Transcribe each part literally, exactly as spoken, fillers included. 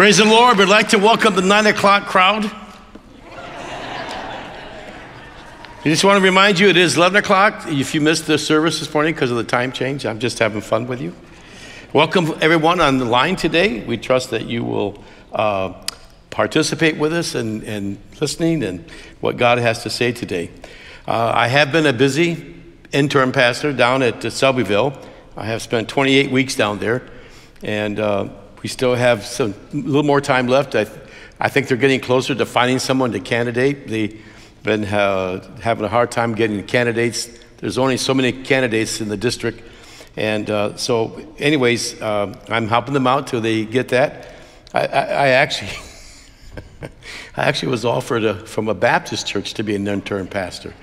Praise the Lord. We'd like to welcome the nine o'clock crowd. I just want to remind you, it is eleven o'clock. If you missed the service this morning because of the time change, I'm just having fun with you. Welcome everyone on the line today. We trust that you will uh, participate with us and, and listening and what God has to say today. Uh, I have been a busy interim pastor down at Selbyville. I have spent twenty-eight weeks down there, and uh, we still have some little more time left. I, th I think they're getting closer to finding someone to candidate. They been uh, having a hard time getting candidates. There's only so many candidates in the district. And uh, so anyways, uh, I'm helping them out till they get that. I, I, I actually I actually was offered a, from a Baptist church to be an intern pastor.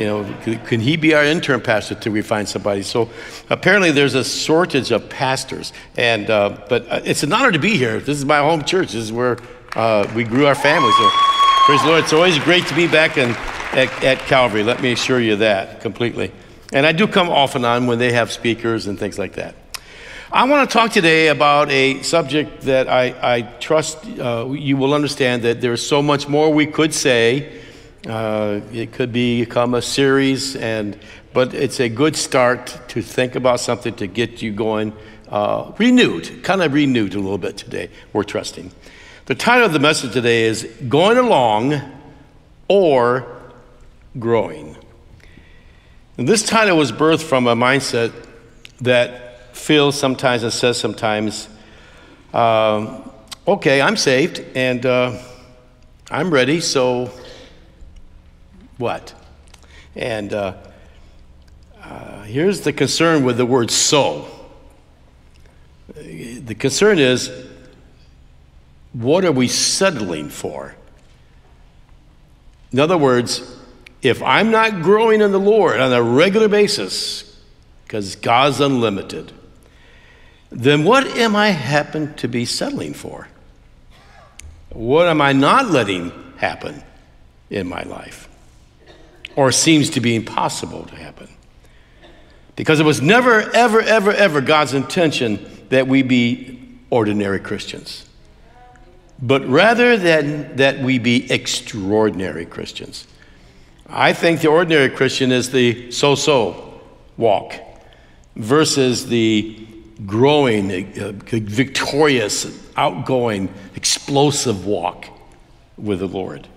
You know, can he be our intern pastor till we find somebody? So apparently there's a shortage of pastors. And, uh, but it's an honor to be here. This is my home church. This is where uh, we grew our family. So praise the Lord. It's always great to be back in, at, at Calvary. Let me assure you that completely. And I do come off and on when they have speakers and things like that. I want to talk today about a subject that I, I trust uh, you will understand that there's so much more we could say. Uh, it could become a series, and but it's a good start to think about something to get you going uh, renewed, kind of renewed a little bit today, we're trusting. The title of the message today is Going Along or Growing. And this title was birthed from a mindset that feels sometimes and says sometimes, um, okay, I'm saved and uh, I'm ready, so what? And uh, uh, here's the concern with the word so. The concern is, what are we settling for? In other words, if I'm not growing in the Lord on a regular basis, because God's unlimited, then what am I happen to be settling for? What am I not letting happen in my life? Or seems to be impossible to happen? Because it was never, ever, ever, ever God's intention that we be ordinary Christians, but rather than that we be extraordinary Christians. I think the ordinary Christian is the so-so walk versus the growing, uh, victorious, outgoing, explosive walk with the Lord.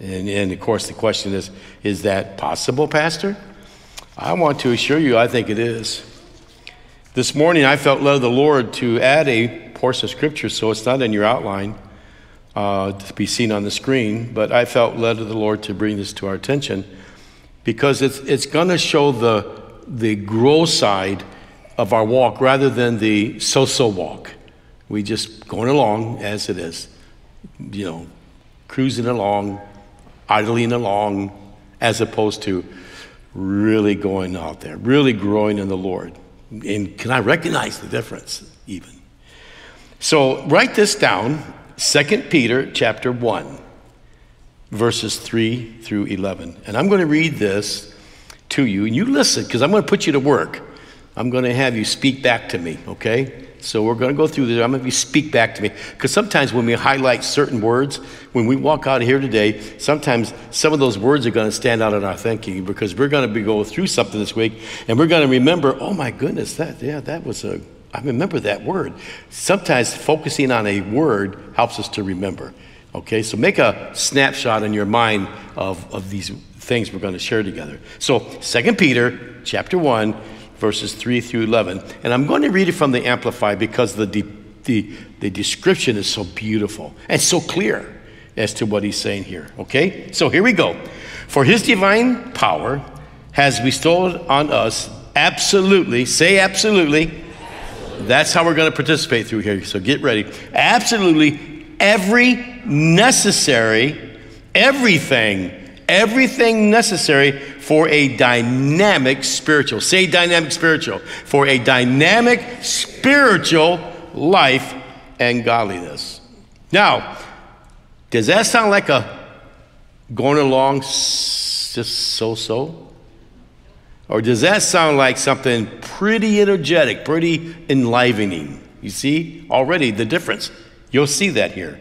And, and of course the question is, is that possible, Pastor? I want to assure you, I think it is. This morning I felt led of the Lord to add a of scripture, so it's not in your outline uh, to be seen on the screen, but I felt led of the Lord to bring this to our attention because it's, it's going to show the, the grow side of our walk rather than the so-so walk. We just going along as it is, you know, cruising along, idling along, as opposed to really going out there, really growing in the Lord. And can I recognize the difference even? So write this down, Second Peter chapter one, verses three through eleven. And I'm going to read this to you, and you listen, because I'm going to put you to work. I'm going to have you speak back to me, okay? So we're going to go through this. I'm going to have you speak back to me, because sometimes when we highlight certain words, when we walk out of here today, sometimes some of those words are going to stand out in our thinking, because we're going to be going through something this week, and we're going to remember, oh my goodness, that, yeah, that was a... I remember that word. Sometimes focusing on a word helps us to remember. Okay, so make a snapshot in your mind of, of these things we're going to share together. So Second Peter chapter one, verses three through eleven. And I'm going to read it from the Amplified because the, de the, the description is so beautiful and so clear as to what he's saying here. Okay, so here we go. For his divine power has bestowed on us absolutely, say absolutely, that's how we're going to participate through here, so get ready. Absolutely every necessary, everything, everything necessary for a dynamic spiritual, say dynamic spiritual, for a dynamic spiritual life and godliness. Now, does that sound like a going along just so-so? Or does that sound like something pretty energetic, pretty enlivening? You see already the difference You'll see that here.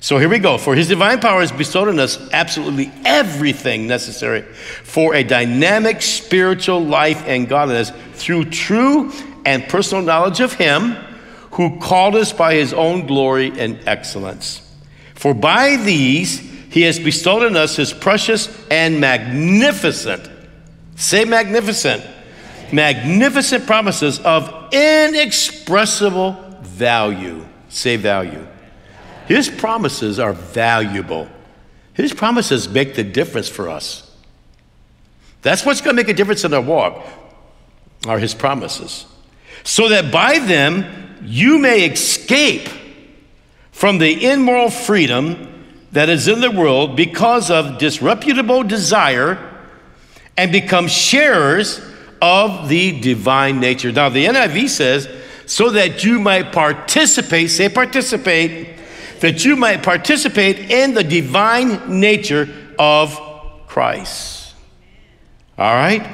So here we go. For his divine power has bestowed on us absolutely everything necessary for a dynamic spiritual life and godliness through true and personal knowledge of him who called us by his own glory and excellence. For by these he has bestowed on us his precious and magnificent, say magnificent, magnificent promises of inexpressible value, say value. His promises are valuable. His promises make the difference for us. That's what's going to make a difference in our walk, are his promises. So that by them you may escape from the immoral freedom that is in the world because of disreputable desire and become sharers of the divine nature. Now the N I V says, so that you might participate, say participate, that you might participate in the divine nature of Christ. All right?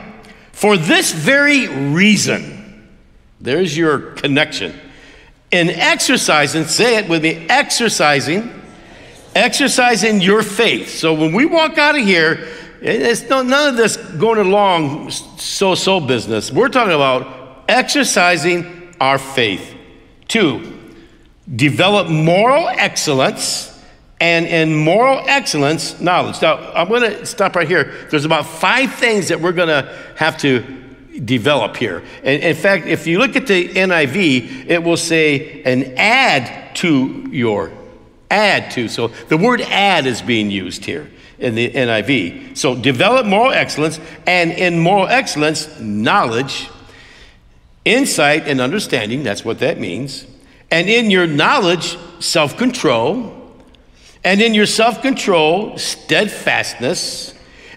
For this very reason, there's your connection. In exercising, say it with me, exercising, exercising your faith. So when we walk out of here, it's none of this going along so-so business. We're talking about exercising our faith. Two, develop moral excellence, and in moral excellence, knowledge. Now, I'm going to stop right here. There's about five things that we're going to have to develop here. And in fact, if you look at the N I V, it will say an add to your, add to. So the word add is being used here in the N I V. So develop moral excellence, and in moral excellence, knowledge, insight, and understanding. That's what that means. And in your knowledge, self-control. And in your self-control, steadfastness.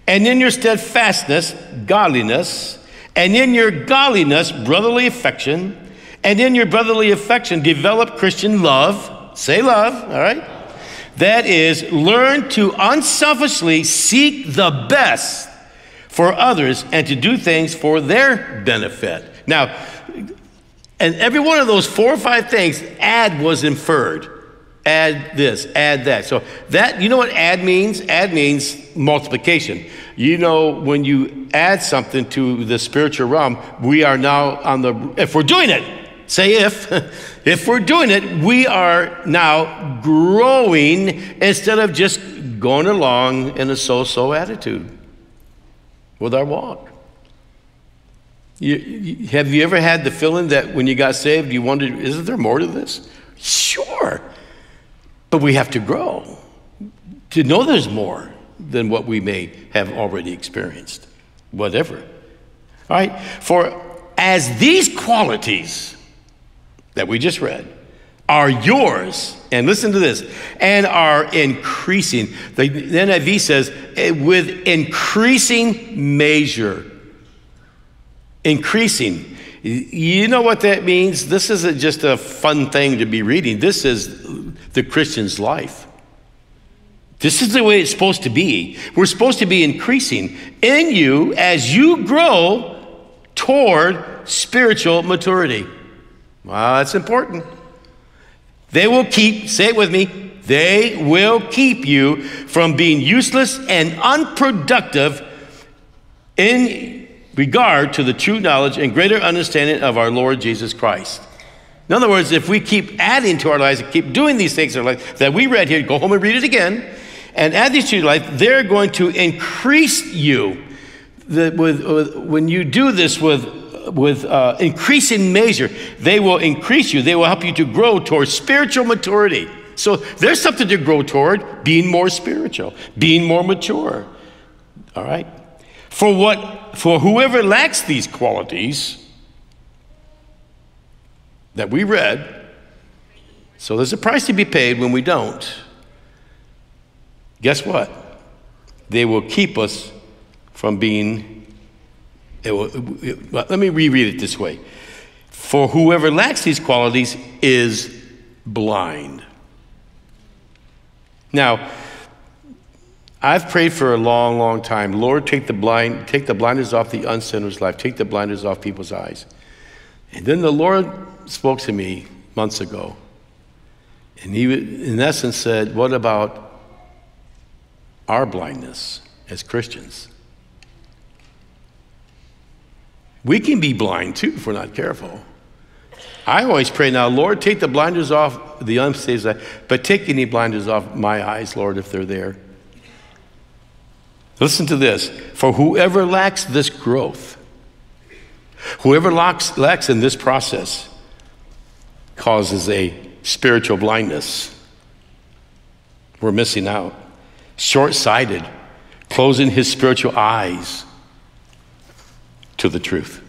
And in your steadfastness, godliness. And in your godliness, brotherly affection. And in your brotherly affection, develop Christian love. Say love, all right? That is, learn to unselfishly seek the best for others and to do things for their benefit. Now, and every one of those four or five things, add was inferred. Add this, add that. So that, you know what add means? Add means multiplication. You know, when you add something to the spiritual realm, we are now on the, if we're doing it, say if, if we're doing it, we are now growing instead of just going along in a so-so attitude with our walk. You, you, have you ever had the feeling that when you got saved, you wondered, isn't there more to this? Sure, but we have to grow to know there's more than what we may have already experienced, whatever. All right, for as these qualities that we just read are yours, and listen to this, and are increasing. The, the N I V says, with increasing measure. Increasing. You know what that means? This isn't just a fun thing to be reading. This is the Christian's life. This is the way it's supposed to be. We're supposed to be increasing in you as you grow toward spiritual maturity. Wow, that's important. They will keep, say it with me, they will keep you from being useless and unproductive in regard to the true knowledge and greater understanding of our Lord Jesus Christ. In other words, if we keep adding to our lives and keep doing these things in our life that we read here, go home and read it again, and add these to your life, they're going to increase you. The, with, with, when you do this with, with uh, increasing measure, they will increase you. They will help you to grow towards spiritual maturity. So there's something to grow toward, being more spiritual, being more mature, all right? For what, for whoever lacks these qualities that we read, so there's a price to be paid when we don't. Guess what? They will keep us from being, it will, it, let me reread it this way. For whoever lacks these qualities is blind. Now, I've prayed for a long, long time. Lord, take the blind, take the blinders off the unsinner's life. Take the blinders off people's eyes. And then the Lord spoke to me months ago. And he, in essence, said, what about our blindness as Christians? We can be blind, too, if we're not careful. I always pray now, Lord, take the blinders off the unsaved eye, but take any blinders off my eyes, Lord, if they're there. Listen to this. For whoever lacks this growth, whoever lacks, lacks in this process, causes a spiritual blindness. We're missing out. Short-sighted, closing his spiritual eyes to the truth.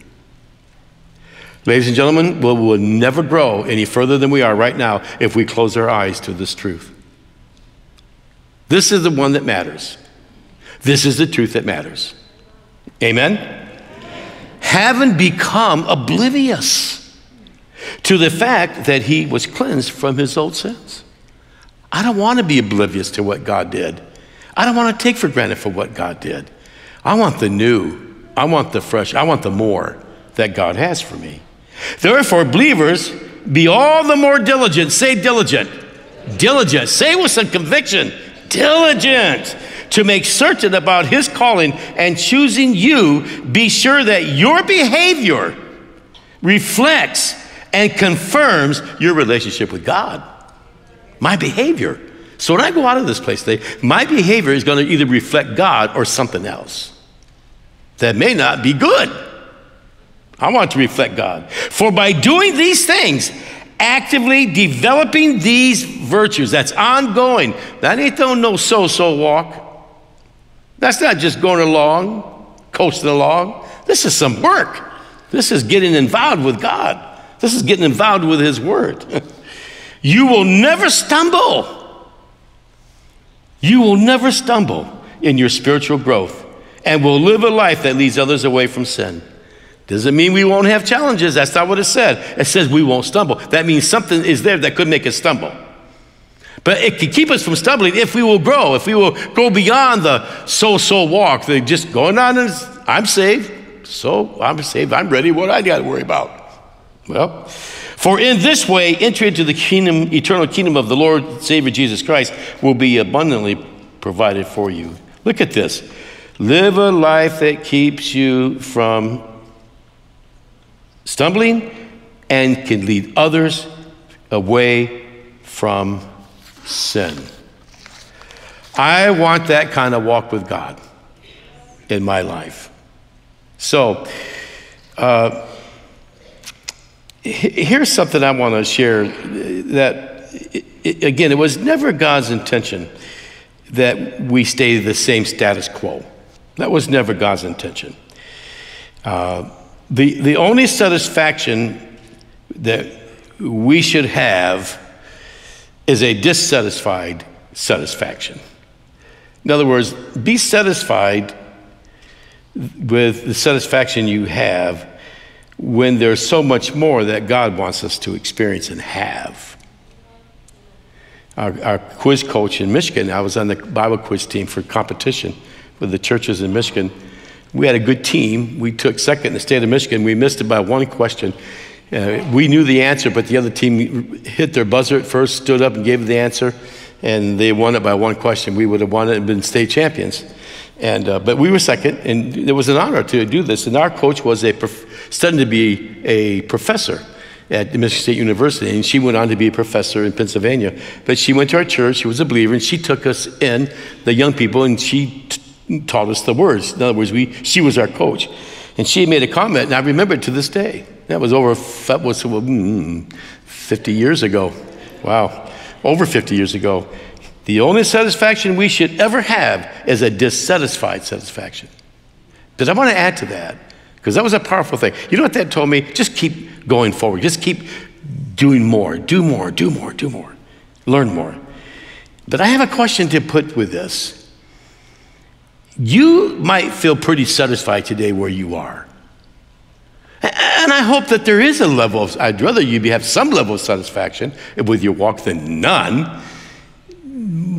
Ladies and gentlemen, we will never grow any further than we are right now if we close our eyes to this truth. This is the one that matters. This is the truth that matters. Amen? Amen. Haven't become oblivious to the fact that he was cleansed from his old sins. I don't want to be oblivious to what God did. I don't want to take for granted for what God did. I want the new. I want the fresh. I want the more that God has for me. Therefore, believers, be all the more diligent. Say diligent. Diligent. Say with some conviction. Diligent. To make certain about his calling and choosing you, be sure that your behavior reflects and confirms your relationship with God. My behavior. So when I go out of this place today, my behavior is going to either reflect God or something else that may not be good. I want to reflect God. For by doing these things, actively developing these virtues, that's ongoing. That ain't no so-so walk. That's not just going along, coasting along. This is some work. This is getting involved with God. This is getting involved with his word. You will never stumble. You will never stumble in your spiritual growth and will live a life that leads others away from sin. Doesn't mean we won't have challenges. That's not what it said. It says we won't stumble. That means something is there that could make us stumble. But it can keep us from stumbling if we will grow, if we will go beyond the so-so walk. They're just going on and I'm saved, so I'm saved, I'm ready, what I got to worry about? Well, for in this way, entry into the kingdom, eternal kingdom of the Lord, Savior Jesus Christ, will be abundantly provided for you. Look at this. Live a life that keeps you from stumbling and can lead others away from sin. I want that kind of walk with God in my life. So, uh, here's something I want to share that, again, it was never God's intention that we stay the same status quo. That was never God's intention. Uh, the, the only satisfaction that we should have is a dissatisfied satisfaction. In other words, be satisfied with the satisfaction you have when there's so much more that God wants us to experience and have. Our, our quiz coach in Michigan, I was on the Bible quiz team for competition with the churches in Michigan. We had a good team. We took second in the state of Michigan. We missed it by one question. Uh, we knew the answer, but the other team hit their buzzer at first, stood up and gave the answer, and they won it by one question. We would have won it and been state champions. And, uh, but we were second, and it was an honor to do this. And our coach was a studying to be a professor at Michigan State University, and she went on to be a professor in Pennsylvania. But she went to our church. She was a believer, and she took us in, the young people, and she t taught us the words. In other words, we, she was our coach. And she made a comment, and I remember it to this day. That was over that was, mm, fifty years ago. Wow, over fifty years ago. The only satisfaction we should ever have is a dissatisfied satisfaction. But I want to add to that, because that was a powerful thing. You know what that told me? Just keep going forward. Just keep doing more. Do more, do more, do more. Learn more. But I have a question to put with this. You might feel pretty satisfied today where you are. And I hope that there is a level of, I'd rather you have some level of satisfaction with your walk than none.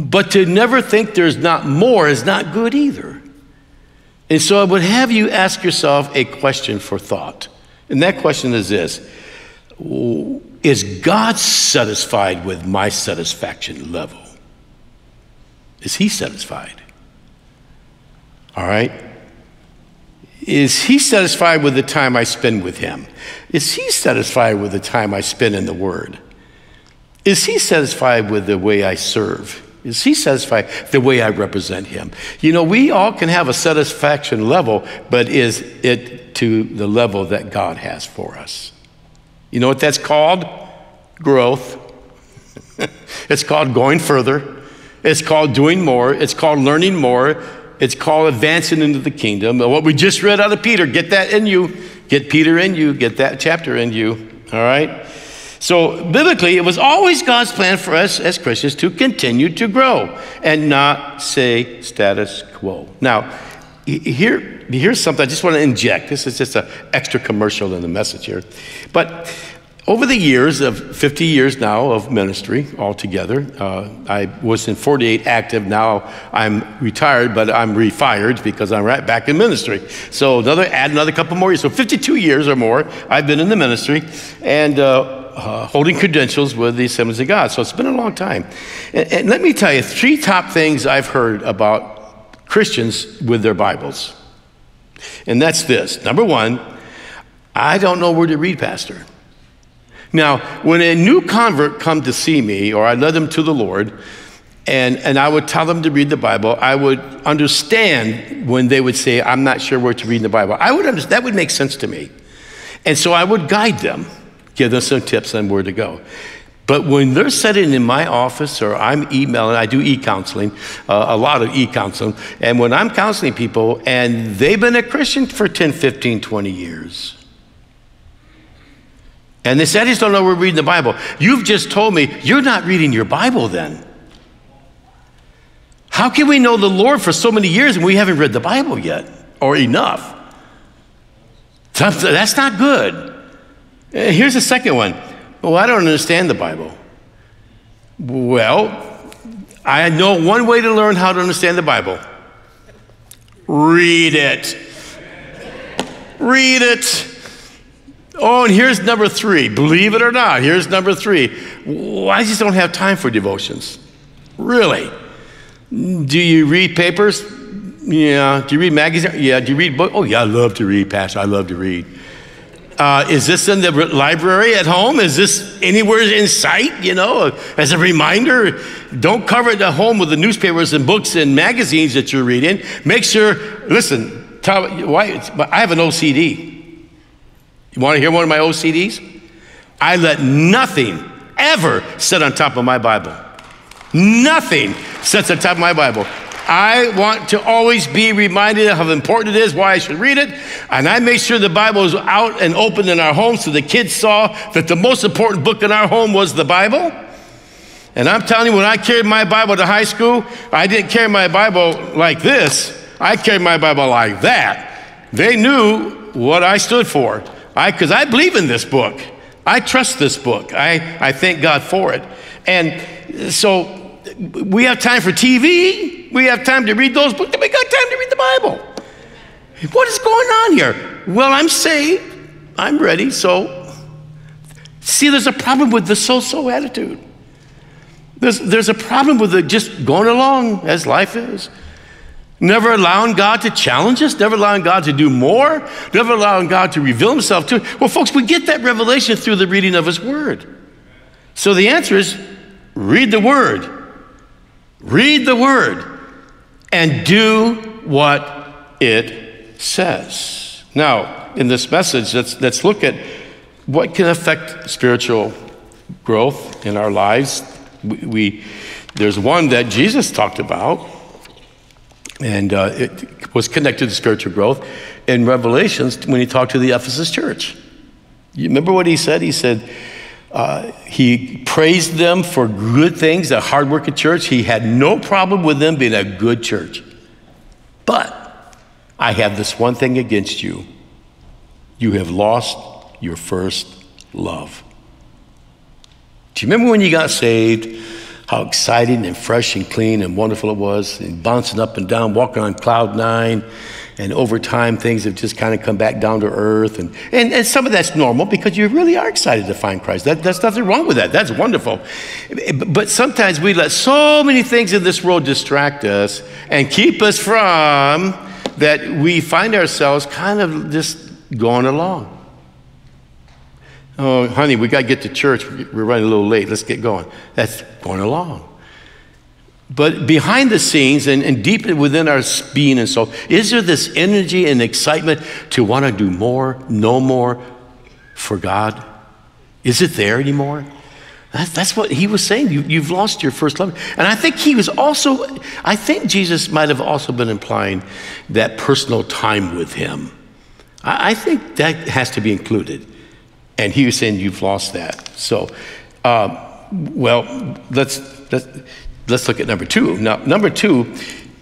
But to never think there's not more is not good either. And so I would have you ask yourself a question for thought. And that question is this: Is God satisfied with my satisfaction level? Is he satisfied? All right? Is he satisfied with the time I spend with him? Is he satisfied with the time I spend in the Word? Is he satisfied with the way I serve? Is he satisfied the way I represent him? You know, we all can have a satisfaction level, but is it to the level that God has for us? You know what that's called? Growth. It's called going further. It's called doing more. It's called learning more. It's called advancing into the kingdom. What we just read out of Peter, get that in you. Get Peter in you. Get that chapter in you. All right? So biblically, it was always God's plan for us as Christians to continue to grow and not say status quo. Now, here, here's something I just want to inject. This is just an extra commercial in the message here. But over the years of fifty years now of ministry altogether, uh, I was in forty-eight active. Now I'm retired, but I'm refired because I'm right back in ministry. So another add another couple more years. So fifty-two years or more I've been in the ministry and uh, uh, holding credentials with the Assemblies of God. So it's been a long time. And, and let me tell you three top things I've heard about Christians with their Bibles. And that's this. Number one, I don't know where to read, Pastor. Now, when a new convert come to see me, or I led them to the Lord, and, and I would tell them to read the Bible, I would understand when they would say, I'm not sure where to read in the Bible. I would understand, that would make sense to me. And so I would guide them, give them some tips on where to go. But when they're sitting in my office or I'm emailing, I do e-counseling, uh, a lot of e-counseling, and when I'm counseling people, and they've been a Christian for ten, fifteen, twenty years, and they said, I just don't know we're reading the Bible. You've just told me you're not reading your Bible then. How can we know the Lord for so many years and we haven't read the Bible yet or enough? That's not good. Here's the second one. Well, I don't understand the Bible. Well, I know one way to learn how to understand the Bible. Read it. Read it. Oh, and here's number three. Believe it or not, here's number three. Well, I just don't have time for devotions. Really? Do you read papers? Yeah. Do you read magazines? Yeah. Do you read books? Oh, yeah, I love to read, Pastor. I love to read. Uh, is this in the library at home? Is this anywhere in sight, you know? As a reminder, don't cover it at home with the newspapers and books and magazines that you're reading. Make sure, listen, I have an O C D. You want to hear one of my O C Ds? I let nothing ever sit on top of my Bible. Nothing sits on top of my Bible. I want to always be reminded of how important it is, why I should read it, and I make sure the Bible is out and open in our home so the kids saw that the most important book in our home was the Bible. And I'm telling you, when I carried my Bible to high school, I didn't carry my Bible like this. I carried my Bible like that. They knew what I stood for. Because I, I believe in this book. I trust this book. I, I thank God for it. And so we have time for T V. We have time to read those books. We got time to read the Bible. What is going on here? Well, I'm saved. I'm ready. So, see, there's a problem with the so-so attitude. There's, there's a problem with the just going along as life is. Never allowing God to challenge us, never allowing God to do more, never allowing God to reveal himself to us. Well, folks, we get that revelation through the reading of his word. So the answer is read the word. Read the word and do what it says. Now, in this message, let's, let's look at what can affect spiritual growth in our lives. We, we, there's one that Jesus talked about. And uh, it was connected to spiritual growth in Revelations when he talked to the Ephesus church. You remember what he said? He said uh, he praised them for good things, a hard-working church. He had no problem with them being a good church. But I have this one thing against you. You have lost your first love. Do you remember when you got saved? How exciting and fresh and clean and wonderful it was, and bouncing up and down, walking on cloud nine, and over time things have just kind of come back down to earth, and, and, and some of that's normal because you really are excited to find Christ. That, that's nothing wrong with that. That's wonderful. But sometimes we let so many things in this world distract us and keep us from that we find ourselves kind of just going along. Oh, honey, we got to get to church. We're running a little late. Let's get going. That's going along. But behind the scenes and, and deep within our being and soul, is there this energy and excitement to want to do more, know more for God? Is it there anymore? That, that's what he was saying. You, you've lost your first love. And I think he was also, I think Jesus might have also been implying that personal time with him. I, I think that has to be included. And he was saying, you've lost that. So, uh, well, let's, let's, let's look at number two. Now, number two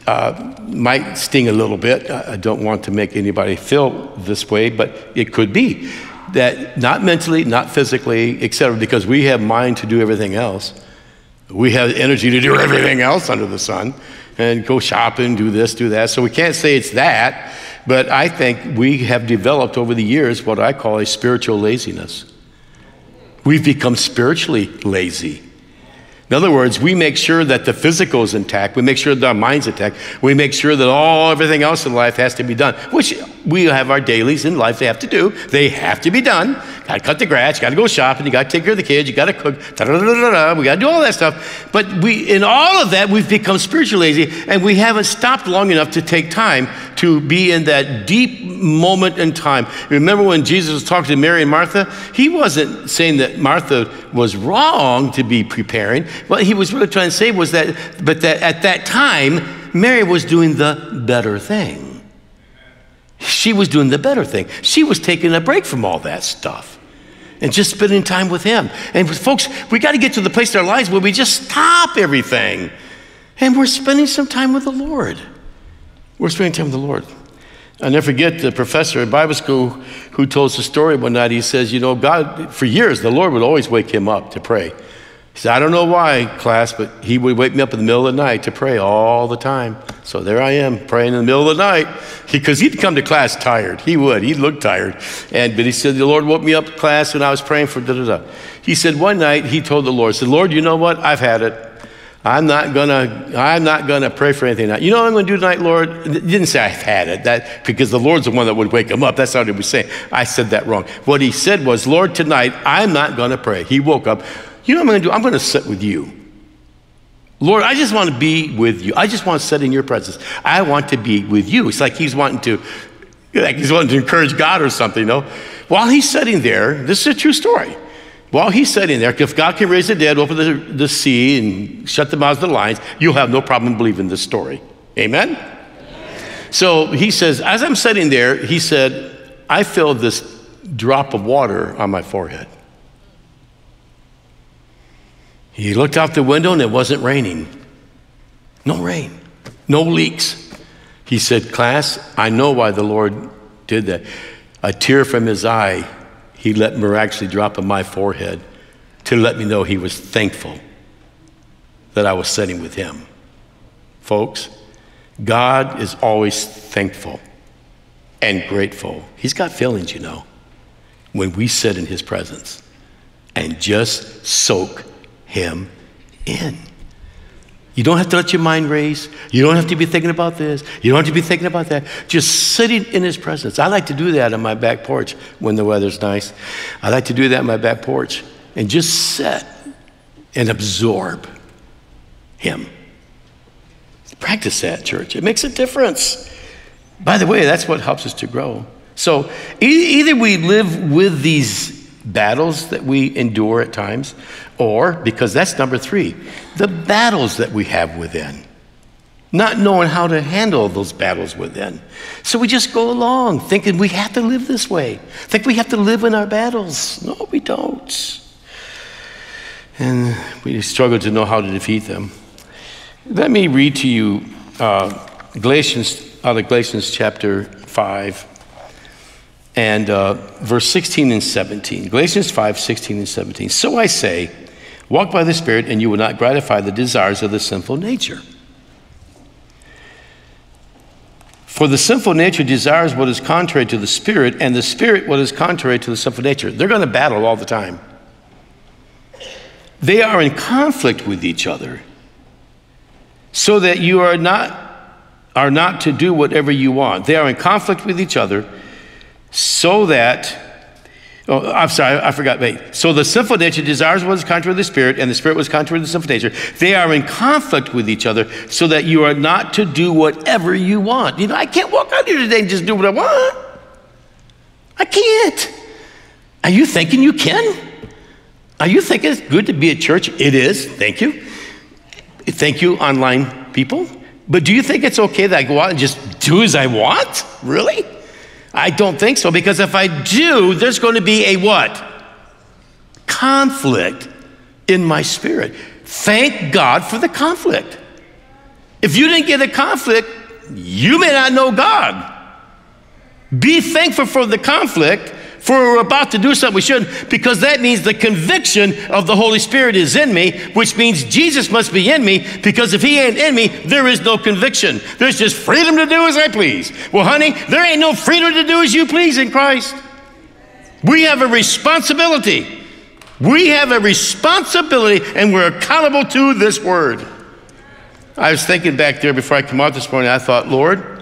uh, might sting a little bit. I don't want to make anybody feel this way, but it could be that not mentally, not physically, et cetera, because we have mind to do everything else. We have energy to do everything else under the sun and go shopping, do this, do that. So we can't say it's that. But I think we have developed over the years what I call a spiritual laziness. We've become spiritually lazy. In other words, we make sure that the physical is intact. We make sure that our mind's intact. We make sure that all everything else in life has to be done, which we have our dailies in life they have to do. They have to be done. Got to cut the grass. Got to go shopping. You got to take care of the kids. You got to cook. Da -da -da -da -da. We got to do all that stuff. But we, in all of that, we've become spiritually lazy, and we haven't stopped long enough to take time to be in that deep moment in time. Remember when Jesus was talking to Mary and Martha? He wasn't saying that Martha was wrong to be preparing. What he was really trying to say was that, but that at that time, Mary was doing the better thing. She was doing the better thing. She was taking a break from all that stuff and just spending time with him. And folks, we got to get to the place in our lives where we just stop everything and we're spending some time with the Lord. We're spending time with the Lord. I'll never forget the professor at Bible school who told us a story one night. He says, you know, God, for years, the Lord would always wake him up to pray. He said, I don't know why, class, but he would wake me up in the middle of the night to pray all the time. So there I am, praying in the middle of the night, because he'd come to class tired. He would. He'd look tired. And, but he said, the Lord woke me up to class, and I was praying for da-da-da. He said, one night, he told the Lord, he said, Lord, you know what? I've had it. I'm not gonna, I'm not gonna pray for anything tonight. You know what I'm gonna do tonight, Lord? He didn't say I've had it, that, because the Lord's the one that would wake him up. That's not what he was saying. I said that wrong. What he said was, Lord, tonight, I'm not gonna pray. He woke up. You know what I'm going to do? I'm going to sit with you. Lord, I just want to be with you. I just want to sit in your presence. I want to be with you. It's like he's wanting to, like he's wanting to encourage God or something, you know. While he's sitting there, this is a true story. While he's sitting there, if God can raise the dead, open the, the sea, and shut the mouths of the lions, you'll have no problem believing this story. Amen? Amen? So he says, as I'm sitting there, he said, I feel this drop of water on my forehead. He looked out the window and it wasn't raining. No rain, no leaks. He said, class, I know why the Lord did that. A tear from his eye, he let miraculously drop on my forehead to let me know he was thankful that I was sitting with him. Folks, God is always thankful and grateful. He's got feelings, you know, when we sit in his presence and just soak him in. You don't have to let your mind race. You don't have to be thinking about this. You don't have to be thinking about that. Just sitting in his presence. I like to do that on my back porch when the weather's nice. I like to do that on my back porch and just sit and absorb him. Practice that, church. It makes a difference. By the way, that's what helps us to grow. So e- either we live with these battles that we endure at times, or, because that's number three, the battles that we have within, not knowing how to handle those battles within. So we just go along thinking we have to live this way, think we have to live in our battles. No, we don't. And we struggle to know how to defeat them. Let me read to you uh, Galatians, out of Galatians chapter five. And uh, verse sixteen and seventeen, Galatians five, sixteen and seventeen. So I say, walk by the Spirit, and you will not gratify the desires of the sinful nature. For the sinful nature desires what is contrary to the spirit, and the spirit what is contrary to the sinful nature. They're going to battle all the time. They are in conflict with each other, so that you are not are not to do whatever you want. They are in conflict with each other, so that oh, I'm sorry, I forgot. Wait. So the sinful nature desires what is contrary to the spirit, and the spirit was contrary to the sinful nature. They are in conflict with each other, so that you are not to do whatever you want. You know, I can't walk out here today and just do what I want. I can't. Are you thinking you can? Are you thinking it's good to be at church? It is. Thank you. Thank you, online people. But do you think it's okay that I go out and just do as I want? Really? I don't think so, because if I do, there's going to be a what? Conflict in my spirit. Thank God for the conflict. If you didn't get a conflict, you may not know God. Be thankful for the conflict, for we're about to do something we shouldn't, because that means the conviction of the Holy Spirit is in me, which means Jesus must be in me, because if he ain't in me, there is no conviction. There's just freedom to do as I please. Well, honey, there ain't no freedom to do as you please in Christ. We have a responsibility. We have a responsibility, and we're accountable to this word. I was thinking back there before I came out this morning, I thought, Lord,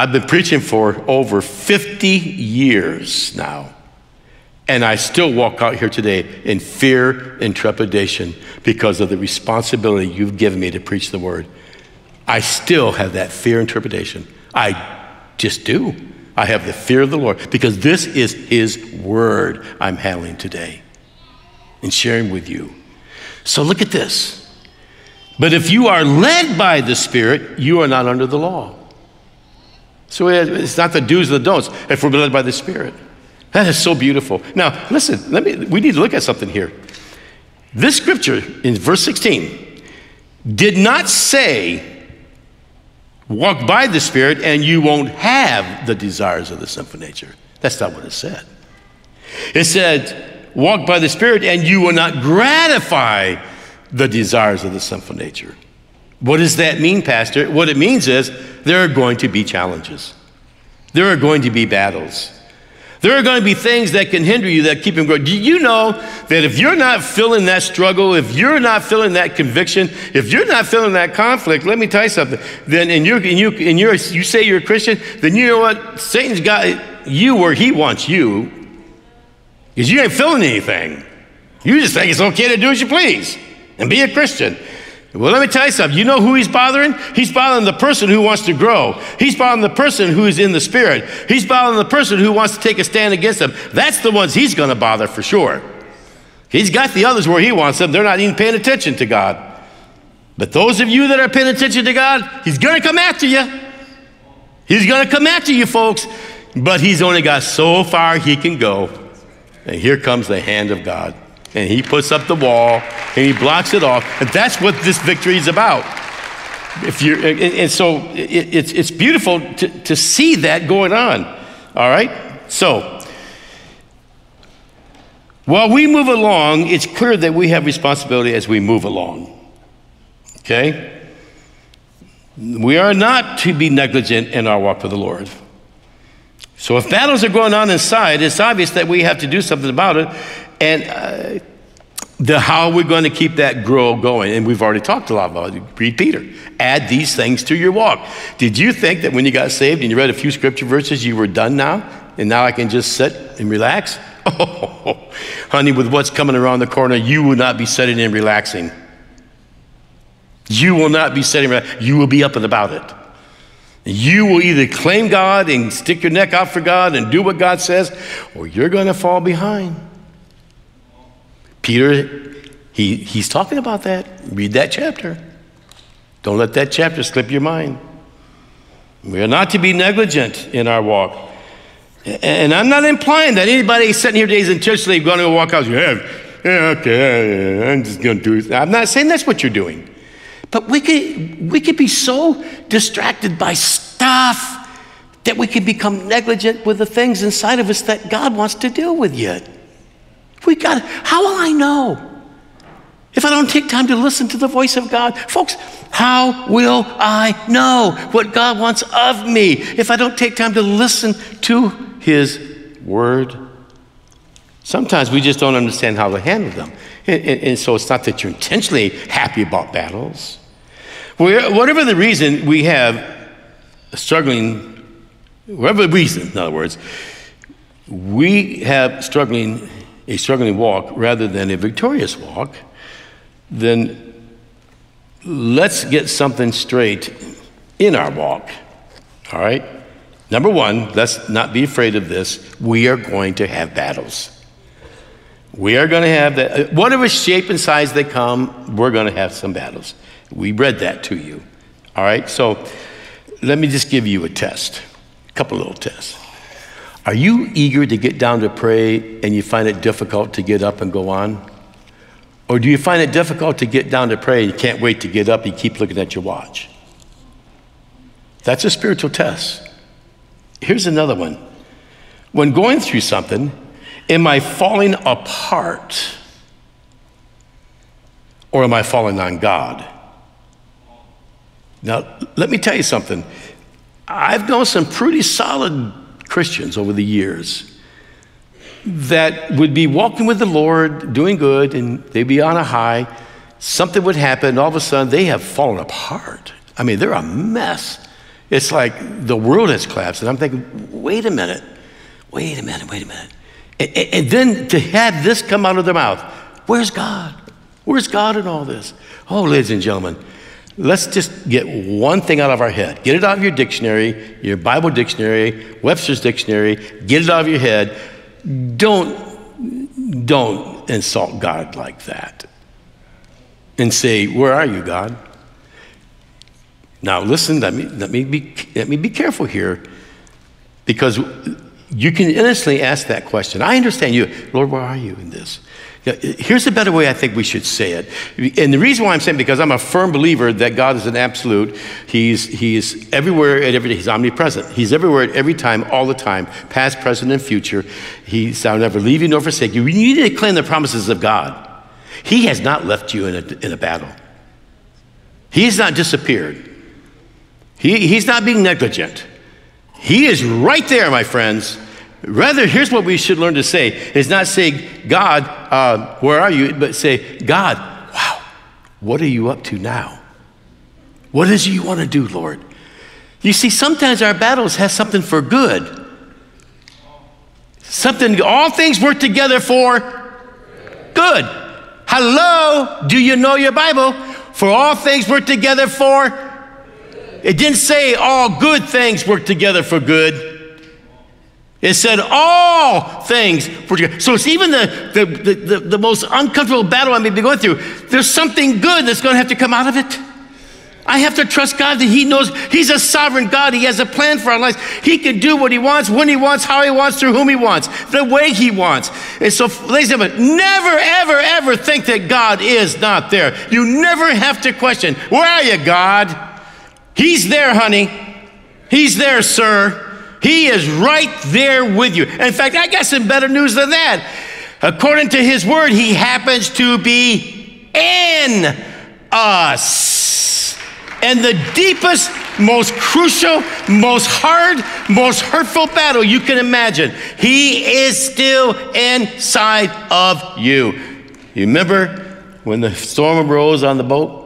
I've been preaching for over fifty years now, and I still walk out here today in fear and trepidation because of the responsibility you've given me to preach the word. I still have that fear and trepidation. I just do. I have the fear of the Lord because this is his word I'm handling today and sharing with you. So look at this. But if you are led by the Spirit, you are not under the law. So it's not the do's and the don'ts if we're led by the Spirit. That is so beautiful. Now, listen, let me, we need to look at something here. This scripture in verse sixteen did not say, walk by the Spirit and you won't have the desires of the sinful nature. That's not what it said. It said, walk by the Spirit and you will not gratify the desires of the sinful nature. What does that mean, Pastor? What it means is there are going to be challenges. There are going to be battles. There are going to be things that can hinder you, that keep them going. Do you know that if you're not feeling that struggle, if you're not feeling that conviction, if you're not feeling that conflict, let me tell you something, then and, you're, and, you, and you're, you say you're a Christian, then you know what? Satan's got you where he wants you because you ain't feeling anything. You just think it's okay to do as you please and be a Christian. Well, let me tell you something. You know who he's bothering? He's bothering the person who wants to grow. He's bothering the person who is in the Spirit. He's bothering the person who wants to take a stand against them. That's the ones he's going to bother for sure. He's got the others where he wants them. They're not even paying attention to God. But those of you that are paying attention to God, he's going to come after you. He's going to come after you, folks. But he's only got so far he can go. And here comes the hand of God. And he puts up the wall, and he blocks it off. And that's what this victory is about. If you're, and, and so it, it's, it's beautiful to, to see that going on. All right? So, while we move along, it's clear that we have responsibility as we move along. Okay? We are not to be negligent in our walk with the Lord. So if battles are going on inside, it's obvious that we have to do something about it. And uh, the how we're going to keep that grow going. And we've already talked a lot about it. Read Peter. Add these things to your walk. Did you think that when you got saved and you read a few scripture verses, you were done now? And now I can just sit and relax? Oh, honey, with what's coming around the corner, you will not be sitting and relaxing. You will not be sitting and relaxing. You will be up and about it. You will either claim God and stick your neck out for God and do what God says, or you're going to fall behind. Peter, he, he's talking about that. Read that chapter. Don't let that chapter slip your mind. We are not to be negligent in our walk. And I'm not implying that anybody sitting here today is in church today going to walk out and say, yeah, okay, yeah, I'm just going to do this. I'm not saying that's what you're doing. But we could, we could be so distracted by stuff that we could become negligent with the things inside of us that God wants to deal with yet. We got, how will I know? if I don't take time to listen to the voice of God, folks, how will I know what God wants of me if I don't take time to listen to his word? Sometimes we just don't understand how to handle them. And, and, and so it's not that you're intentionally happy about battles. Whatever the reason we have struggling, whatever the reason, in other words, we have struggling, a struggling walk rather than a victorious walk, then let's get something straight in our walk, all right? Number one, let's not be afraid of this. We are going to have battles. We are going to have that. Whatever shape and size they come, we're going to have some battles. We read that to you, all right? So let me just give you a test, a couple little tests. Are you eager to get down to pray and you find it difficult to get up and go on? Or do you find it difficult to get down to pray and you can't wait to get up, you keep looking at your watch? That's a spiritual test. Here's another one. When going through something, am I falling apart or am I falling on God? Now, let me tell you something. I've known some pretty solid Christians over the years that would be walking with the Lord, doing good, and they'd be on a high. Something would happen, and all of a sudden, they have fallen apart. I mean, they're a mess. It's like the world has collapsed, and I'm thinking, wait a minute, wait a minute, wait a minute. And, and, and then to have this come out of their mouth, where's God? Where's God in all this? Oh, ladies and gentlemen, let's just get one thing out of our head. Get it out of your dictionary, your Bible dictionary, Webster's dictionary. Get it out of your head. Don't, don't insult God like that and say, where are you, God? Now, listen, let me, let me, be, let me be careful here, because you can innocently ask that question. I understand you. Lord, where are you in this? Here's a better way I think we should say it. And the reason why I'm saying, because I'm a firm believer that God is an absolute. He's, he's everywhere at every day. He's omnipresent. He's everywhere at every time, all the time, past, present, and future. He's, I'll never leave you nor forsake you. You need to claim the promises of God. He has not left you in a, in a battle. He has not disappeared. He, he's not being negligent. He is right there, my friends. Rather, here's what we should learn to say, is not say, God, uh, where are you? But say, God, wow, what are you up to now? What is it you want to do, Lord? You see, sometimes our battles have something for good. Something, all things work together for good. Hello, do you know your Bible? For all things work together for, it didn't say all good things work together for good. It said all things. So it's even the, the, the, the most uncomfortable battle I may be going through. There's something good that's going to have to come out of it. I have to trust God that he knows. He's a sovereign God. He has a plan for our lives. He can do what he wants, when he wants, how he wants, through whom he wants, the way he wants. And so, ladies and gentlemen, never, ever, ever think that God is not there. You never have to question, where are you, God? He's there, honey. He's there, sir. He is right there with you. In fact, I got some better news than that. According to his word, he happens to be in us. And the deepest, most crucial, most hard, most hurtful battle you can imagine, he is still inside of you. You remember when the storm arose on the boat?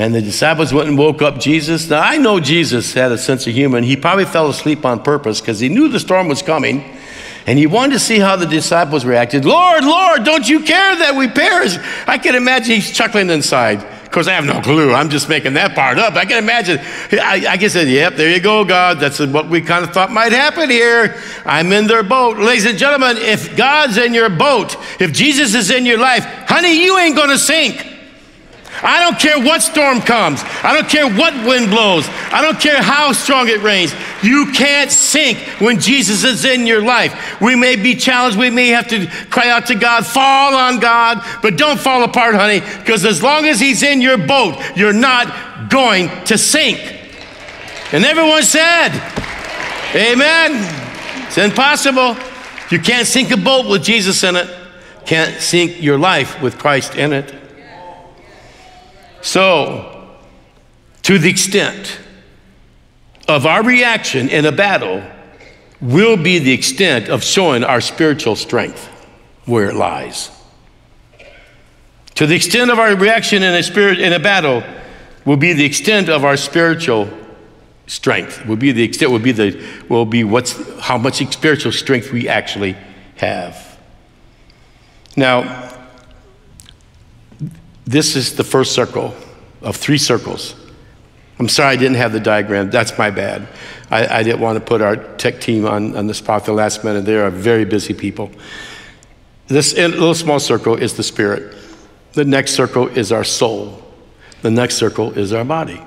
And the disciples went and woke up Jesus. Now, I know Jesus had a sense of humor, and he probably fell asleep on purpose because he knew the storm was coming, and he wanted to see how the disciples reacted. Lord, Lord, don't you care that we perish? I can imagine he's chuckling inside. Of course, I have no clue. I'm just making that part up. I can imagine. I, I guess, yep, there you go, God. That's what we kind of thought might happen here. I'm in their boat. Ladies and gentlemen, if God's in your boat, if Jesus is in your life, honey, you ain't going to sink. I don't care what storm comes. I don't care what wind blows. I don't care how strong it rains. You can't sink when Jesus is in your life. We may be challenged. We may have to cry out to God, fall on God, but don't fall apart, honey, because as long as he's in your boat, you're not going to sink. And everyone said, amen. It's impossible. You can't sink a boat with Jesus in it. can't sink your life with Christ in it. So, to the extent of our reaction in a battle will be the extent of showing our spiritual strength where it lies. To the extent of our reaction in a spirit in a battle will be the extent of our spiritual strength. Will be the extent will be the will be what's how much spiritual strength we actually have. Now, this is the first circle of three circles. I'm sorry I didn't have the diagram. That's my bad. I, I didn't want to put our tech team on, on the spot at the last minute. They are very busy people. This little small circle is the spirit. The next circle is our soul. The next circle is our body.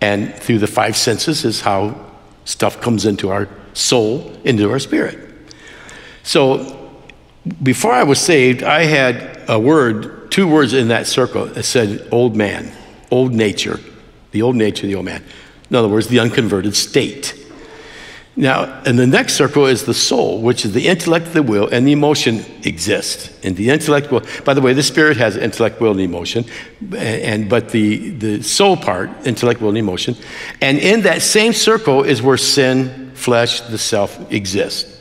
And through the five senses is how stuff comes into our soul, into our spirit. So before I was saved, I had a word, two words in that circle that said old man, old nature, the old nature, the old man. In other words, the unconverted state. Now, and the next circle is the soul, which is the intellect, the will, and the emotion exist. And the intellect will, by the way, the spirit has intellect, will, and emotion, and but the, the soul part, intellect, will, and emotion. And in that same circle is where sin, flesh, the self exist.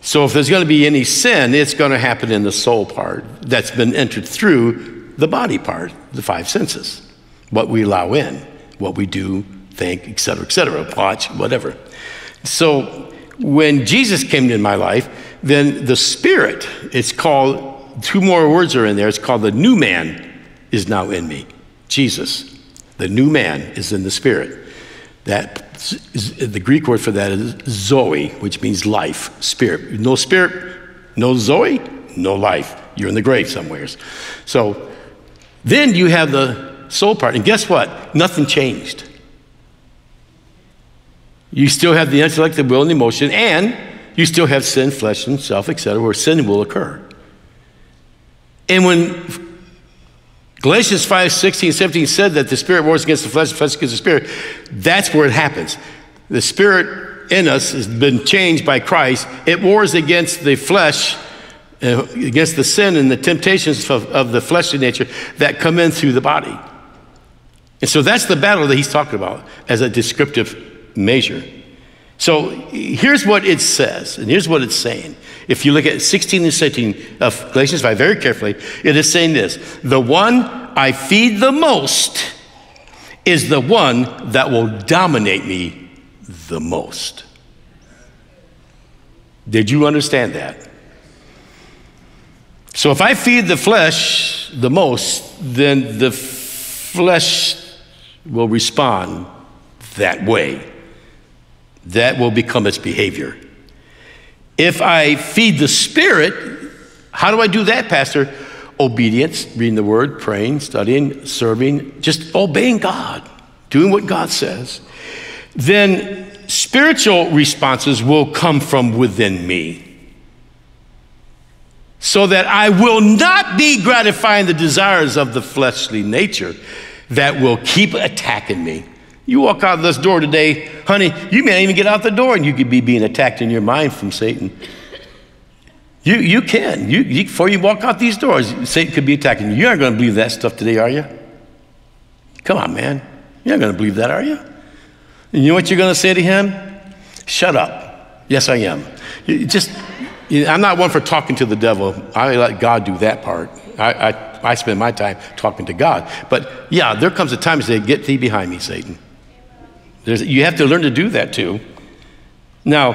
So if there's going to be any sin, it's going to happen in the soul part that's been entered through the body part, the five senses, what we allow in, what we do, think, et cetera, et cetera, watch, whatever. So when Jesus came into my life, then the spirit, it's called, two more words are in there, it's called the new man is now in me, Jesus. The new man is in the spirit. That, the Greek word for that is zoe, which means life, spirit. No spirit, no zoe, no life. You're in the grave somewheres. So then you have the soul part, and guess what? Nothing changed. You still have the intellect, the will, and the emotion, and you still have sin, flesh, and self, et cetera, where sin will occur. And when Galatians five, sixteen, seventeen said that the spirit wars against the flesh, the flesh against the spirit, that's where it happens. The spirit in us has been changed by Christ. It wars against the flesh, against the sin and the temptations of, of the fleshly nature that come in through the body. And so that's the battle that he's talking about as a descriptive measure. So here's what it says, and here's what it's saying. If you look at sixteen and seventeen of Galatians five very carefully, it is saying this: the one I feed the most is the one that will dominate me the most. Did you understand that? So if I feed the flesh the most, then the flesh will respond that way. That will become its behavior. If I feed the spirit, how do I do that, Pastor? Obedience, reading the word, praying, studying, serving, just obeying God, doing what God says. Then spiritual responses will come from within me, so that I will not be gratifying the desires of the fleshly nature that will keep attacking me. You walk out of this door today, honey, you may not even get out the door and you could be being attacked in your mind from Satan. You, you can. You, you, before you walk out these doors, Satan could be attacking you. You're not going to believe that stuff today, are you? Come on, man. You're not going to believe that, are you? And you know what you're going to say to him? Shut up. Yes, I am. You just, you know, I'm not one for talking to the devil. I let God do that part. I, I, I spend my time talking to God. But yeah, there comes a time to say, get thee behind me, Satan. There's, you have to learn to do that too. Now,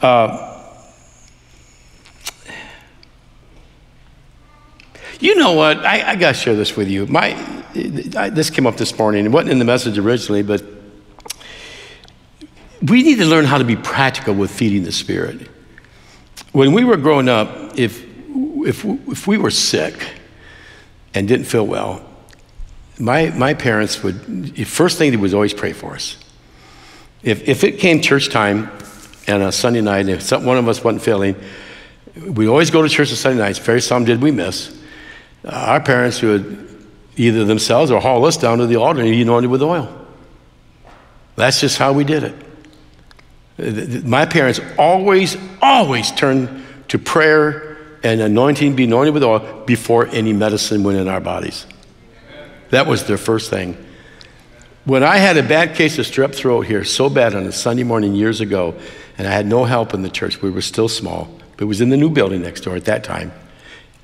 uh, you know what? I, I got to share this with you. My, I, this came up this morning. It wasn't in the message originally, but we need to learn how to be practical with feeding the spirit. When we were growing up, if, if, if we were sick and didn't feel well, my, my parents would, the first thing they would always pray for us. If, if it came church time and a Sunday night, and if some, one of us wasn't feeling, we always go to church on Sunday nights. Very some did we miss. Uh, our parents would either themselves or haul us down to the altar and anoint it with oil. That's just how we did it. My parents always, always turned to prayer and anointing, be anointed with oil before any medicine went in our bodies. That was their first thing. When I had a bad case of strep throat here, so bad, on a Sunday morning years ago, and I had no help in the church, we were still small, but it was in the new building next door at that time.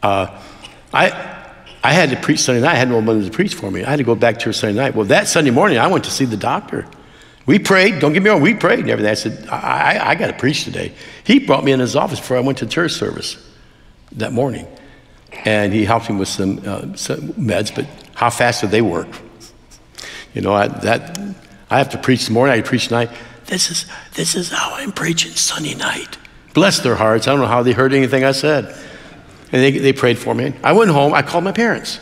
Uh, I, I had to preach Sunday night. I had no one to preach for me. I had to go back to church Sunday night. Well, that Sunday morning, I went to see the doctor. We prayed. Don't get me wrong. We prayed and everything. I said, I, I, I got to preach today. He brought me in his office before I went to church service that morning. And he helped me with some, uh, some meds, but how fast did they work? You know, I, that, I have to preach the morning. I preach tonight. This is, this is how I'm preaching Sunday night. Bless their hearts. I don't know how they heard anything I said. And they, they prayed for me. I went home. I called my parents.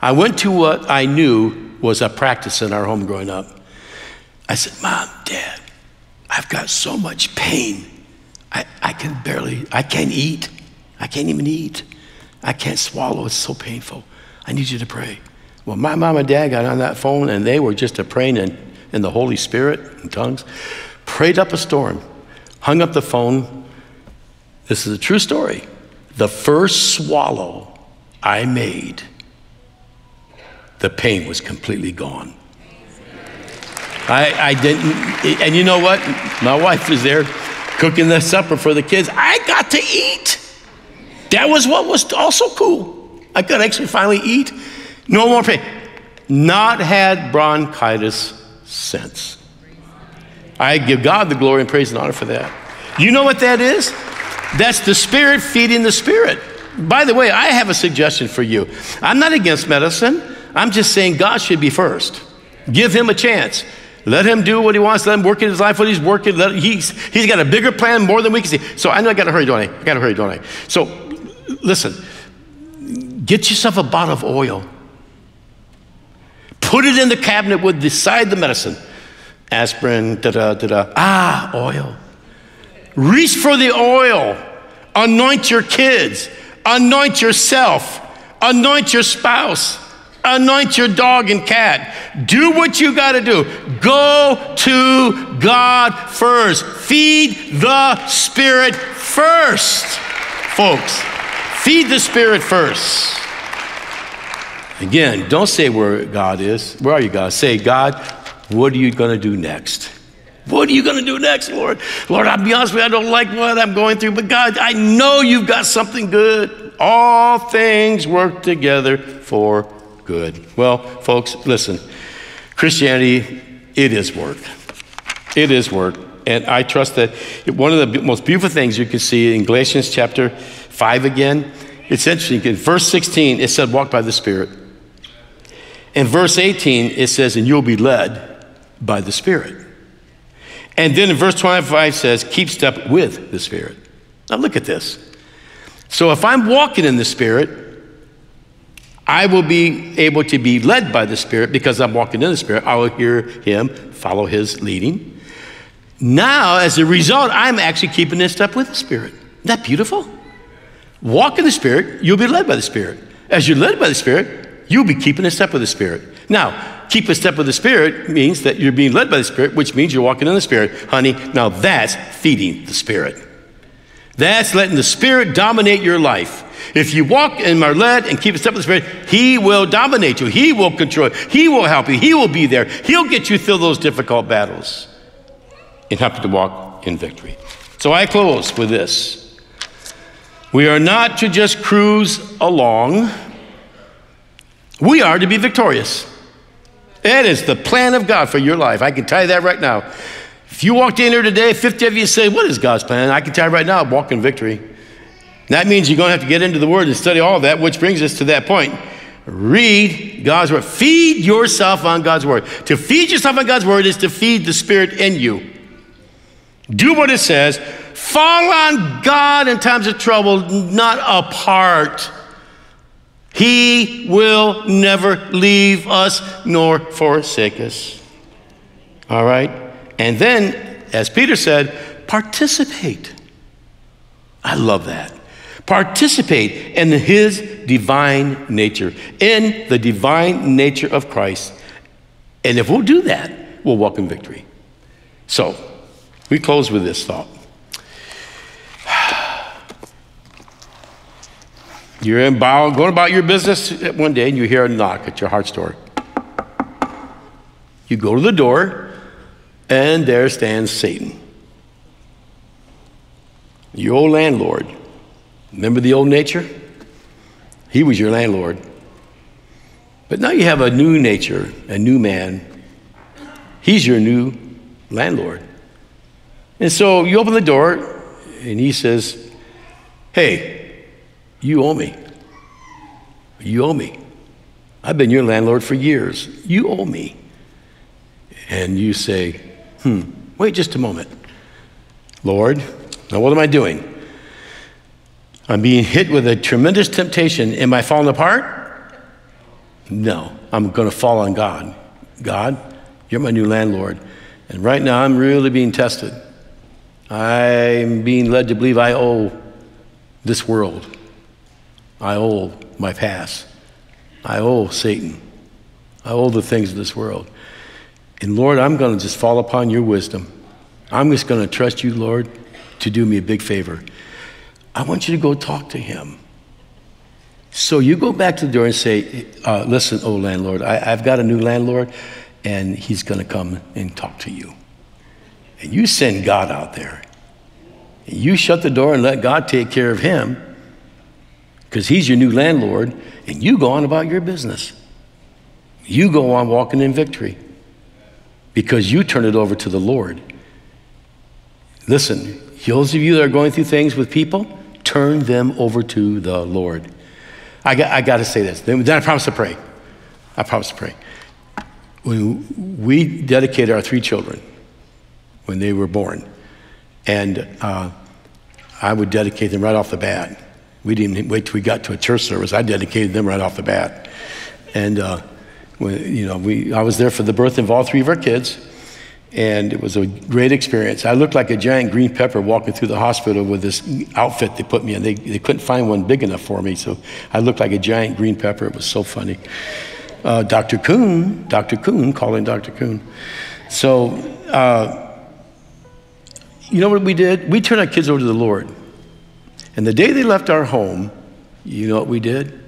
I went to what I knew was a practice in our home growing up. I said, Mom, Dad, I've got so much pain. I, I can barely, I can't eat. I can't even eat. I can't swallow. It's so painful. I need you to pray. Well, my mom and dad got on that phone, and they were just a praying in, in the Holy Spirit in tongues, prayed up a storm, hung up the phone. This is a true story. The first swallow I made, the pain was completely gone. I, I didn't, and you know what? My wife was there cooking the supper for the kids. I got to eat. That was what was also cool. I could actually finally eat. No more pain. Not had bronchitis since. I give God the glory and praise and honor for that. You know what that is? That's the Spirit feeding the Spirit. By the way, I have a suggestion for you. I'm not against medicine. I'm just saying God should be first. Give him a chance. Let him do what he wants. Let him work in his life what he's working. Let, he's, he's got a bigger plan, more than we can see. So I know I got to hurry, don't I? I got to hurry, don't I? So listen, get yourself a bottle of oil. Put it in the cabinet with beside the medicine. Aspirin, da-da, da-da. Ah, oil. Reach for the oil. Anoint your kids. Anoint yourself. Anoint your spouse. Anoint your dog and cat. Do what you got to do. Go to God first. Feed the Spirit first, folks. Feed the Spirit first. Again, don't say where God is. Where are you, God? Say, God, what are you going to do next? What are you going to do next, Lord? Lord, I'll be honest with you, I don't like what I'm going through, but God, I know you've got something good. All things work together for good. Well, folks, listen, Christianity, it is work. It is work. And I trust that one of the most beautiful things you can see in Galatians chapter five again, it's interesting. In verse sixteen, it said, walk by the Spirit. In verse eighteen, it says, and you'll be led by the Spirit. And then in verse twenty-five says, keep step with the Spirit. Now look at this. So if I'm walking in the Spirit, I will be able to be led by the Spirit because I'm walking in the Spirit. I will hear him, follow his leading. Now, as a result, I'm actually keeping in step with the Spirit. Isn't that beautiful? Walk in the Spirit, you'll be led by the Spirit. As you're led by the Spirit, you'll be keeping in step with the Spirit. Now, keep in step with the Spirit means that you're being led by the Spirit, which means you're walking in the Spirit. Honey, now that's feeding the Spirit. That's letting the Spirit dominate your life. If you walk and are led and keep in step with the Spirit, he will dominate you. He will control you. He will help you. He will be there. He'll get you through those difficult battles and help you to walk in victory. So I close with this. We are not to just cruise along. We are to be victorious. That is the plan of God for your life. I can tell you that right now. If you walked in here today, fifty of you say, what is God's plan? I can tell you right now, walk in victory. That means you're going to have to get into the Word and study all that, which brings us to that point. Read God's Word. Feed yourself on God's Word. To feed yourself on God's Word is to feed the Spirit in you. Do what it says. Fall on God in times of trouble, not apart. He will never leave us nor forsake us. All right? And then, as Peter said, participate. I love that. Participate in his divine nature, in the divine nature of Christ. And if we'll do that, we'll walk in victory. So, we close with this thought. You're about, going about your business one day and you hear a knock at your heart's door. You go to the door and there stands Satan. Your old landlord. Remember the old nature? He was your landlord. But now you have a new nature, a new man. He's your new landlord. And so you open the door and he says, hey, you owe me. You owe me. I've been your landlord for years. You owe me. And you say, hmm, wait just a moment. Lord, now what am I doing? I'm being hit with a tremendous temptation. Am I falling apart? No, I'm going to fall on God. God, you're my new landlord. And right now I'm really being tested. I'm being led to believe I owe this world. I owe my past. I owe Satan. I owe the things of this world. And Lord, I'm going to just fall upon your wisdom. I'm just going to trust you, Lord, to do me a big favor. I want you to go talk to him. So you go back to the door and say, uh, listen, oh landlord, I, I've got a new landlord, and he's going to come and talk to you. And you send God out there. And you shut the door and let God take care of him, because he's your new landlord, and you go on about your business. You go on walking in victory, because you turn it over to the Lord. Listen, those of you that are going through things with people, turn them over to the Lord. I got, I got to say this. Then I promise to pray. I promise to pray. When we dedicated our three children when they were born, and uh, I would dedicate them right off the bat. We didn't wait till we got to a church service. I dedicated them right off the bat. And uh, when, you know, we, I was there for the birth of all three of our kids. And it was a great experience. I looked like a giant green pepper walking through the hospital with this outfit they put me in. They, they couldn't find one big enough for me, so I looked like a giant green pepper. It was so funny. Uh, Doctor Coon, Doctor Coon, calling Doctor Coon. So, uh, you know what we did? We turned our kids over to the Lord. And the day they left our home, you know what we did?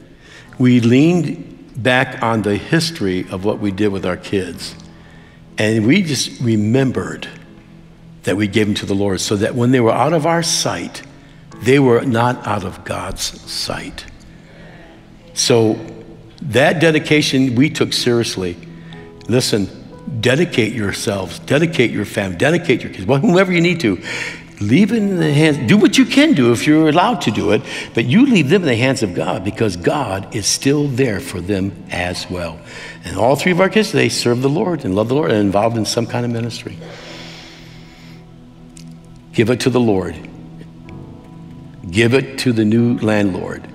We leaned back on the history of what we did with our kids. And we just remembered that we gave them to the Lord, so that when they were out of our sight, they were not out of God's sight. So that dedication we took seriously. Listen, dedicate yourselves, dedicate your family, dedicate your kids, whomever you need to. Leave it in the hands, do what you can do if you're allowed to do it, but you leave them in the hands of God, because God is still there for them as well. And all three of our kids, they serve the Lord and love the Lord and are involved in some kind of ministry. Give it to the Lord. Give it to the new landlord.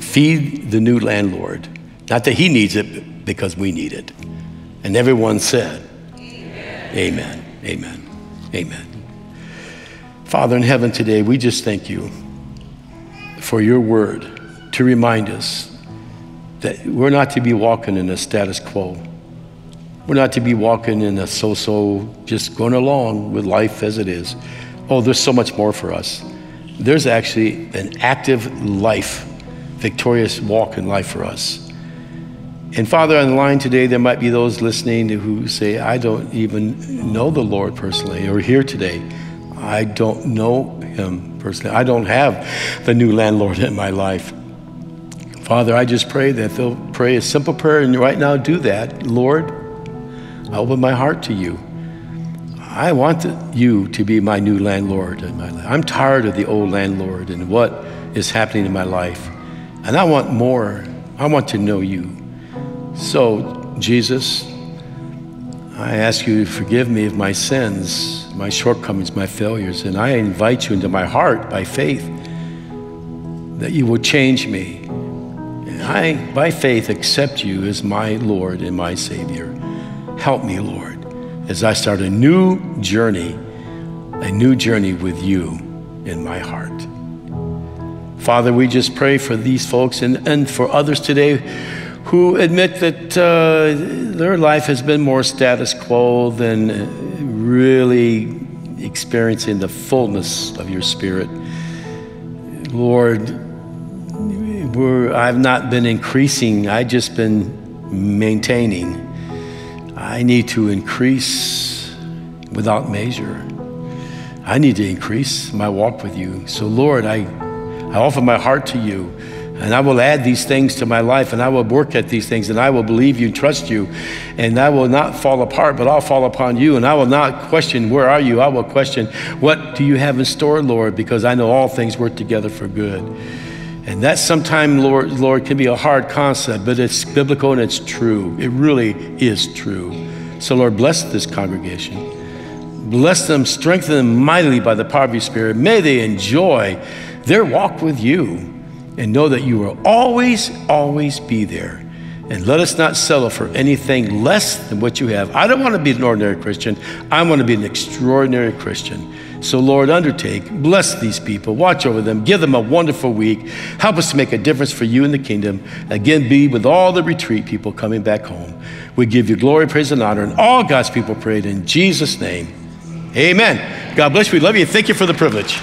Feed the new landlord. Not that he needs it, but because we need it. And everyone said, amen, amen, amen, amen. Father in heaven, today we just thank you for your word to remind us that we're not to be walking in a status quo. We're not to be walking in a so-so, just going along with life as it is. Oh, there's so much more for us. There's actually an active life, victorious walk in life for us. And Father, on the line today, there might be those listening who say, I don't even know the Lord personally, or here today. I don't know him personally. I don't have the new landlord in my life. Father, I just pray that they'll pray a simple prayer and right now do that. Lord, I open my heart to you. I want you to be my new landlord in my life. I'm tired of the old landlord and what is happening in my life. And I want more. I want to know you. So, Jesus, I ask you to forgive me of my sins, my shortcomings, my failures, and I invite you into my heart by faith that you will change me. And I, by faith, accept you as my Lord and my Savior. Help me, Lord, as I start a new journey, a new journey with you in my heart. Father, we just pray for these folks and, and for others today who admit that uh, their life has been more status quo than really experiencing the fullness of your Spirit. Lord, We're, I've not been increasing. I've just been maintaining. I need to increase without measure. I need to increase my walk with you. So, Lord, I, I offer my heart to you. And I will add these things to my life, and I will work at these things, and I will believe you and trust you, and I will not fall apart, but I'll fall upon you, and I will not question, where are you? I will question, what do you have in store, Lord? Because I know all things work together for good. And that sometimes, Lord, Lord, can be a hard concept, but it's biblical and it's true. It really is true. So, Lord, bless this congregation. Bless them, strengthen them mightily by the power of your Spirit. May they enjoy their walk with you. And know that you will always, always be there. And let us not settle for anything less than what you have. I don't want to be an ordinary Christian. I want to be an extraordinary Christian. So, Lord, undertake, bless these people, watch over them, give them a wonderful week. Help us to make a difference for you in the kingdom. Again, be with all the retreat people coming back home. We give you glory, praise, and honor. And all God's people prayed in Jesus' name. Amen. God bless you. We love you. Thank you for the privilege.